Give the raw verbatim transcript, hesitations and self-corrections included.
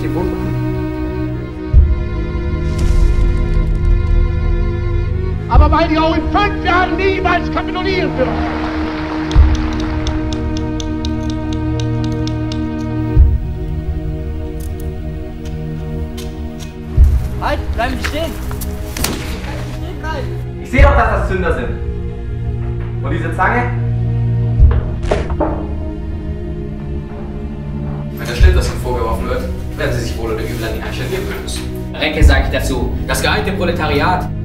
te wundern. Aber weil die auch in fünf Jahren niemals kapitulieren wird. Halt, bleib nicht stehen! Ich sehe doch, dass das Zünder sind. Und diese Zange? Wenn das Schlimmste vorgeworfen wird, werden sie sich wohl oder übel an die Anstalt geben müssen. Renke sage ich dazu, das geeinte Proletariat